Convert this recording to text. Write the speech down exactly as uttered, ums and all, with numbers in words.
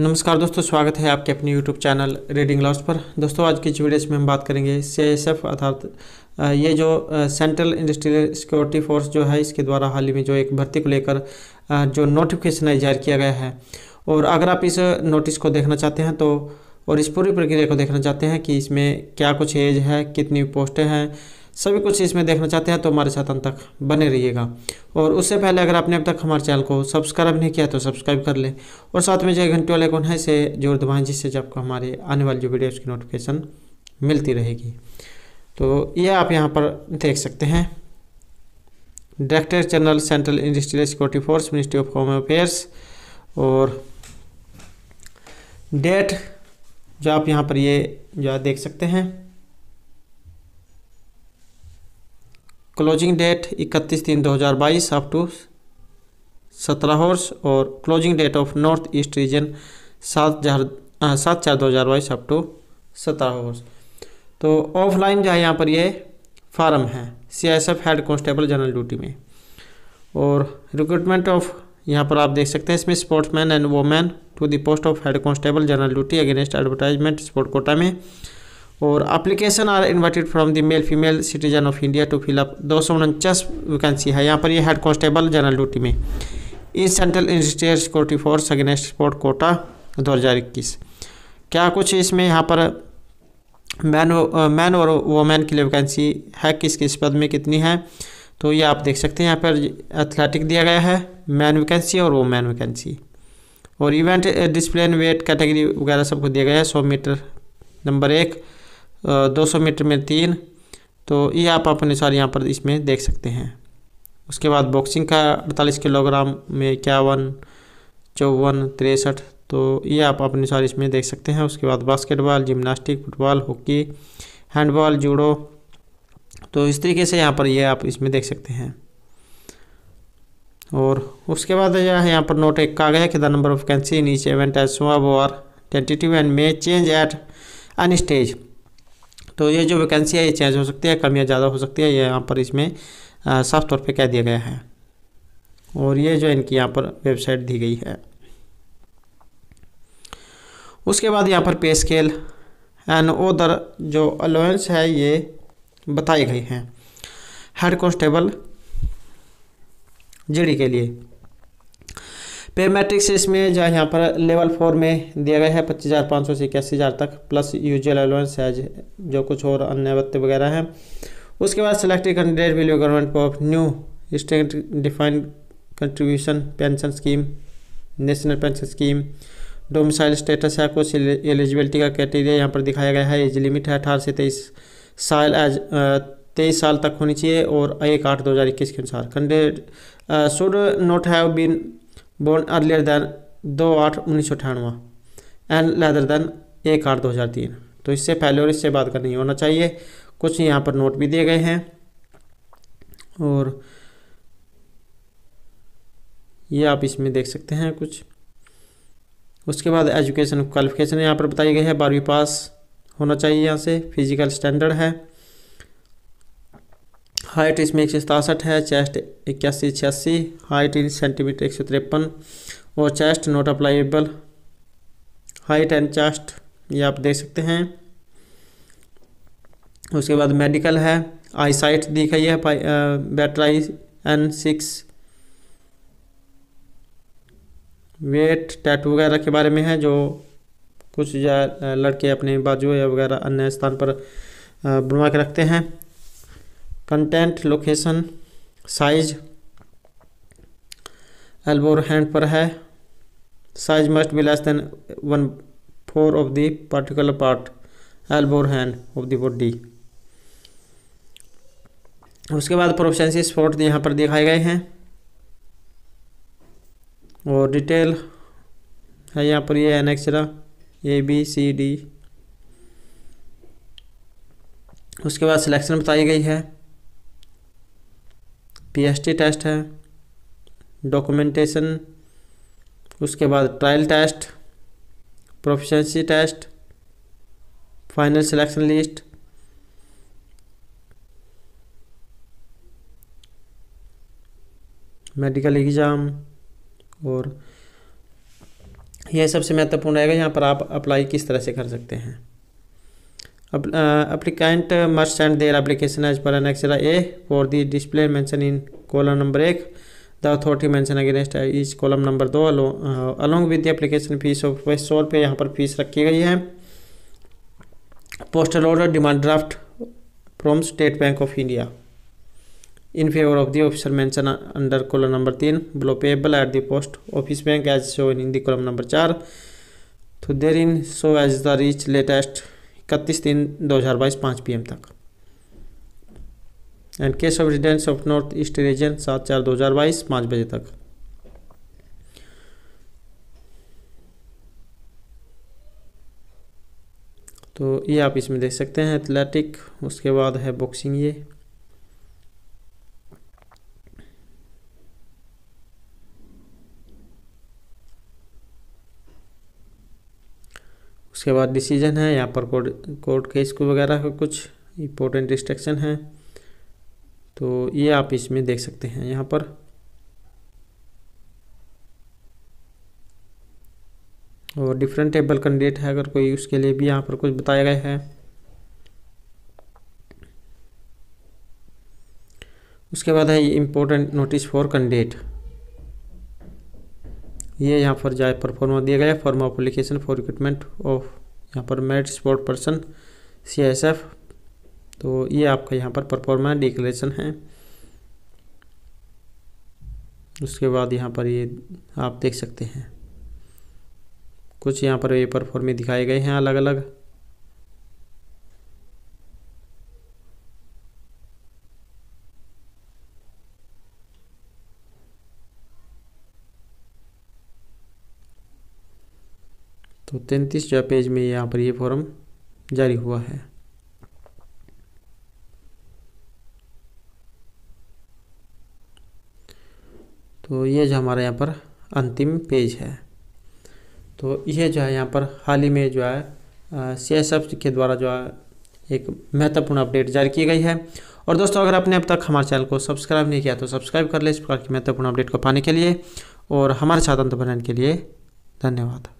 नमस्कार दोस्तों, स्वागत है आपके अपने YouTube चैनल रीडिंग लॉस्ट पर। दोस्तों आज की इस वीडियो में हम बात करेंगे सी आई एस एफ अर्थात ये जो सेंट्रल इंडस्ट्रियल सिक्योरिटी फोर्स जो है, इसके द्वारा हाल ही में जो एक भर्ती को लेकर जो नोटिफिकेशन है जारी किया गया है। और अगर आप इस नोटिस को देखना चाहते हैं तो और इस पूरी प्रक्रिया को देखना चाहते हैं कि इसमें क्या कुछ एज है, कितनी पोस्टें हैं, सभी कुछ इसमें देखना चाहते हैं तो हमारे साथ अंत तक बने रहिएगा। और उससे पहले अगर आपने अब तक हमारे चैनल को सब्सक्राइब नहीं किया तो सब्सक्राइब कर लें और साथ में जो घंटी वाले आइकॉन है इसे जोर दबाएं, जिससे जब हमारे आने वाली जो वीडियोज़ की नोटिफिकेशन मिलती रहेगी। तो ये आप यहाँ पर देख सकते हैं, director general central industrial security force ministry of home affairs. और डेट जो आप यहाँ पर ये जो देख सकते हैं, क्लोजिंग डेट इकतीस तीन दो हज़ार बाईस अप टू सत्रह हॉर्स और closing date of north east region सात हजार सात चार दो हज़ार बाईस अप टू सत्रह हॉर्स। तो ऑफलाइन जो है यहाँ पर ये फार्म है C I S F head constable general duty में। और रिक्रूटमेंट ऑफ यहाँ पर आप देख सकते हैं, इसमें sportsman and woman to the post of head constable general duty against advertisement sport quota में। और application are invited from the male female citizen of India to fill up. दो सौ उनचास वैकेंसी है यहाँ पर ये हेड कॉन्स्टेबल जनरल ड्यूटी में in central industrial security force against sport quota दो हज़ार इक्कीस। क्या कुछ इसमें यहाँ पर मैन मैन और वोमेन की वैकेंसी है, किस किस पद में कितनी है तो ये आप देख सकते हैं। यहाँ पर एथलेटिक दिया गया है, मैन वैकेंसी और वोमेन वैकेंसी। और इवेंट डिसिप्लिन वेट कैटेगरी वगैरह सबको दिया गया है। सौ मीटर नंबर एक, दो सौ मीटर में तीन, तो ये आप अपने अनुसार यहाँ पर इसमें देख सकते हैं। उसके बाद बॉक्सिंग का अड़तालीस किलोग्राम में इक्यावन चौवन तिरसठ, तो ये आप अपने अनुसार इसमें देख सकते हैं। उसके बाद basketball, gymnastic, football, hockey, handball, judo, तो इस तरीके से यहाँ पर ये आप इसमें देख सकते हैं। और उसके बाद यह यहाँ पर नोट एक का गया कि the number of vacancy in each event as swab और tentative and may change at any stage. तो ये जो वैकेंसी है ये चेंज हो सकती है, कम या ज़्यादा हो सकती है, ये यहाँ पर इसमें साफ तौर पे कह दिया गया है। और ये जो इनकी यहाँ पर वेबसाइट दी गई है। उसके बाद यहाँ पर पे स्केल एंड ओदर जो अलाउंस है ये बताए गए हैं हेड कॉन्स्टेबल जीडी के लिए। पे मैट्रिक्स इसमें जो है यहाँ पर लेवल फोर में दिया गया है पच्चीस हज़ार पाँच सौ से इक्यासी हज़ार तक प्लस यूजुअल अलाउंस है जो कुछ और अन्य भत्ते वगैरह हैं। उसके बाद selected candidate will be government of new state defined contribution pension scheme, national pension scheme. Domicile status है, कुछ एलिजिबिलिटी का क्राइटेरिया यहाँ पर दिखाया गया है। एज लिमिट है अठारह से तेईस साल एज तेईस साल तक होनी चाहिए। और एक आठ दो हज़ार इक्कीस के अनुसार candidate should not have been born earlier than दो आठ उन्नीस सौ अठानवे एंड लेदर दैन एक आठ दो हज़ार तीन, तो इससे पहले और इससे बाद का नहीं होना चाहिए। कुछ यहाँ पर नोट भी दिए गए हैं और ये आप इसमें देख सकते हैं कुछ। उसके बाद एजुकेशन क्वालिफिकेशन यहाँ पर बताई गई है, बारहवीं पास होना चाहिए। यहाँ से फिजिकल स्टैंडर्ड है, हाइट इसमें एक सौ सतासठ है, चेस्ट इक्यासी छियासी, हाइट इन सेंटीमीटर एक सौ तिरपन और chest not applicable. Height and chest ये आप देख सकते हैं। उसके बाद मेडिकल है, आई साइट दी गई है, better eye N six, weight tattoo वगैरह के बारे में है जो कुछ लड़के अपने बाजू या वगैरह अन्य स्थान पर बनवा के रखते हैं। कंटेंट, लोकेशन, साइज एल्बो और हैंड पर है। Size must be less than one four of the particular part elbow और हैंड ऑफ द बॉडी। उसके बाद प्रोफिशिएंसी स्पोर्ट यहाँ पर दिखाए गए हैं और डिटेल है यहाँ पर ये annexure A B C D. उसके बाद सिलेक्शन बताई गई है, पीएसटी टेस्ट है, डॉक्यूमेंटेशन, उसके बाद trial test, proficiency test, final selection list, medical exam और यह सबसे महत्वपूर्ण रहेगा। यहाँ पर आप अप्लाई किस तरह से कर सकते हैं। Applicant must send their application as per annexure A for the display mention in column number एक the authority mention against is column number दो along with the application fees of सौ रुपये यहाँ पर फीस रखी गई है। Postal order demand draft from State Bank of India in favour of the officer mention under column number तीन below payable at the post office bank as show in the column number चार तो there in show as the reach latest इकतीस तीन दो हज़ार बाईस पाँच P M तक and case of residence of north east region सात चार दो हज़ार बाईस पाँच बजे तक। तो ये आप इसमें देख सकते हैं एथलेटिक, उसके बाद है बॉक्सिंग, ये उसके बाद डिसीजन है। यहाँ पर कोर्ट कोर्ट केस को वगैरह का कुछ इम्पोर्टेंट रिस्ट्रिक्शन है तो ये आप इसमें देख सकते हैं। यहाँ पर और डिफरेंट टेबल कैंडिडेट है अगर कोई, उसके लिए भी यहाँ पर कुछ बताया गया है। उसके बाद है इम्पोर्टेंट नोटिस फॉर कैंडिडेट, ये यहाँ पर जाए परफॉर्मा दिया गया form of application for recruitment of यहाँ पर merit sport person C S F तो ये आपका यहाँ पर परफॉर्मा डिक्लेरेशन है। उसके बाद यहाँ पर ये आप देख सकते हैं कुछ यहाँ पर ये परफॉर्मे दिखाए गए हैं अलग अलग। तो तैंतीस जो पेज में यहाँ पर ये फॉर्म जारी हुआ है। तो ये जो हमारा यहाँ पर अंतिम पेज है। तो ये जो है यहाँ पर हाल ही में जो है सी एस एफ के द्वारा जो है एक महत्वपूर्ण अपडेट जारी की गई है। और दोस्तों अगर आपने अब तक हमारे चैनल को सब्सक्राइब नहीं किया तो सब्सक्राइब कर लें इस प्रकार की महत्वपूर्ण अपडेट को पाने के लिए। और हमारे साथ अंत बनाने के लिए धन्यवाद।